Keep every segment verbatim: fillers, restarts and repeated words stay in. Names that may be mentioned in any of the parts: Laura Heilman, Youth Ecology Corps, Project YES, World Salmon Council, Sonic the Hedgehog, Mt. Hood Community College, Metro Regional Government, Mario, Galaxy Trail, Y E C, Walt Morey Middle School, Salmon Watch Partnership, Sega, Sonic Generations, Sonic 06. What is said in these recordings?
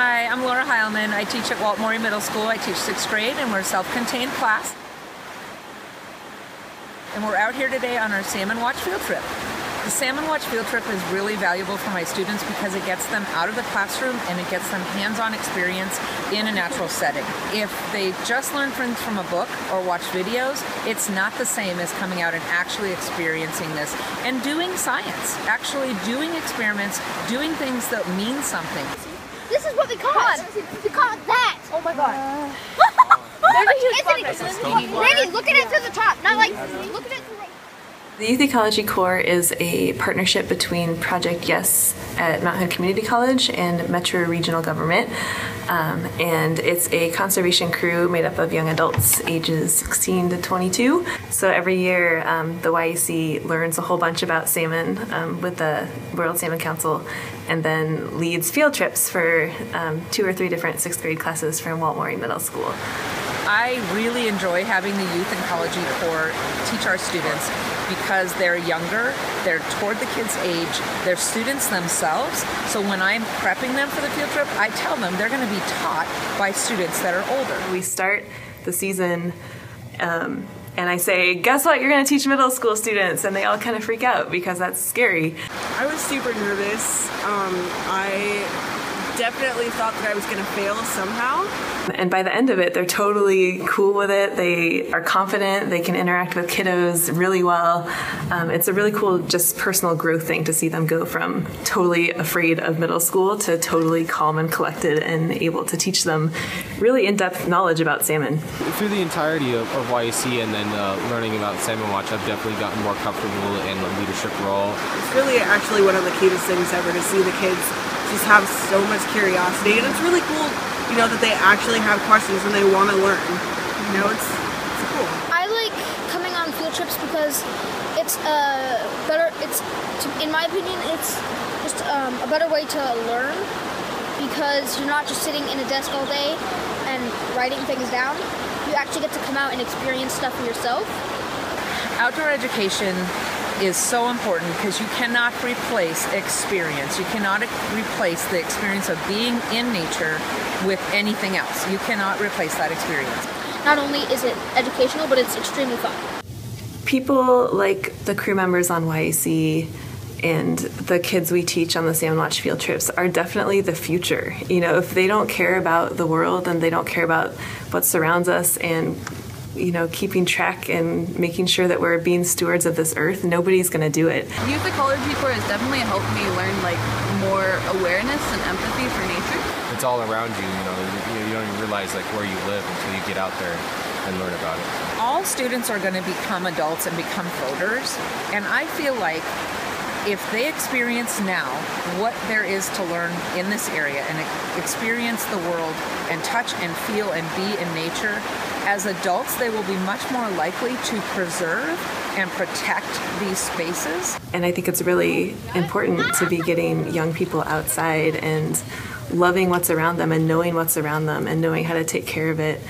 Hi, I'm Laura Heilman. I teach at Walt Morey Middle School. I teach sixth grade, and we're a self-contained class. And we're out here today on our Salmon Watch field trip. The Salmon Watch field trip is really valuable for my students because it gets them out of the classroom and it gets them hands-on experience in a natural setting. If they just learn things from a book or watch videos, it's not the same as coming out and actually experiencing this and doing science, actually doing experiments, doing things that mean something. This is what we caught! We caught that! Oh my god. Uh, it's an, really, look at it through the top, not like, look at it through like... The Youth Ecology Corps is a partnership between Project YES at Mount Hood Community College and Metro Regional Government. Um, and it's a conservation crew made up of young adults ages sixteen to twenty-two. So every year um, the Y E C learns a whole bunch about salmon um, with the World Salmon Council, and then leads field trips for um, two or three different sixth grade classes from Walt Morey Middle School. I really enjoy having the Youth Ecology Corps teach our students because they're younger, they're toward the kids' age, they're students themselves. So when I'm prepping them for the field trip, I tell them they're going to be taught by students that are older. We start the season um, and I say, guess what, you're going to teach middle school students, and they all kind of freak out because that's scary. I was super nervous. Um, I. definitely thought that I was going to fail somehow. And by the end of it, they're totally cool with it. They are confident. They can interact with kiddos really well. Um, it's a really cool just personal growth thing to see them go from totally afraid of middle school to totally calm and collected and able to teach them really in-depth knowledge about salmon. Through the entirety of, of Y E C and then uh, learning about Salmon Watch, I've definitely gotten more comfortable in the leadership role. It's really actually one of the cutest things ever to see the kids just have so much curiosity, and it's really cool, you know, that they actually have questions and they want to learn. You know, it's, it's cool. I like coming on field trips because it's uh, better. It's, in my opinion, it's just um, a better way to learn because you're not just sitting in a desk all day and writing things down. You actually get to come out and experience stuff for yourself. Outdoor education is so important because you cannot replace experience. You cannot replace the experience of being in nature with anything else. You cannot replace that experience. Not only is it educational, but it's extremely fun. People like the crew members on Y E C and the kids we teach on the Salmon Watch field trips are definitely the future. You know, if they don't care about the world and they don't care about what surrounds us and you know, keeping track and making sure that we're being stewards of this earth, nobody's going to do it. Youth Ecology Corps has definitely helped me learn like more awareness and empathy for nature. It's all around you, you know, you, you don't even realize like where you live until you get out there and learn about it. All students are going to become adults and become voters, and I feel like if they experience now what there is to learn in this area and experience the world and touch and feel and be in nature, as adults, they will be much more likely to preserve and protect these spaces. And I think it's really important to be getting young people outside and loving what's around them and knowing what's around them and knowing how to take care of it.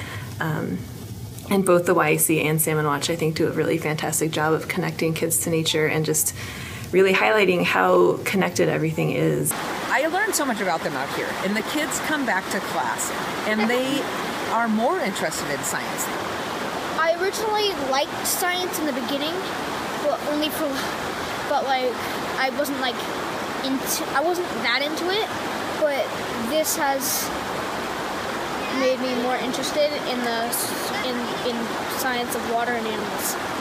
Um, and both the Y E C and Salmon Watch, I think, do a really fantastic job of connecting kids to nature and just really highlighting how connected everything is. I learned so much about them out here, and the kids come back to class and they are more interested in science. I originally liked science in the beginning, but only for, but like I wasn't like into, I wasn't that into it. But this has made me more interested in the in in science of water and animals.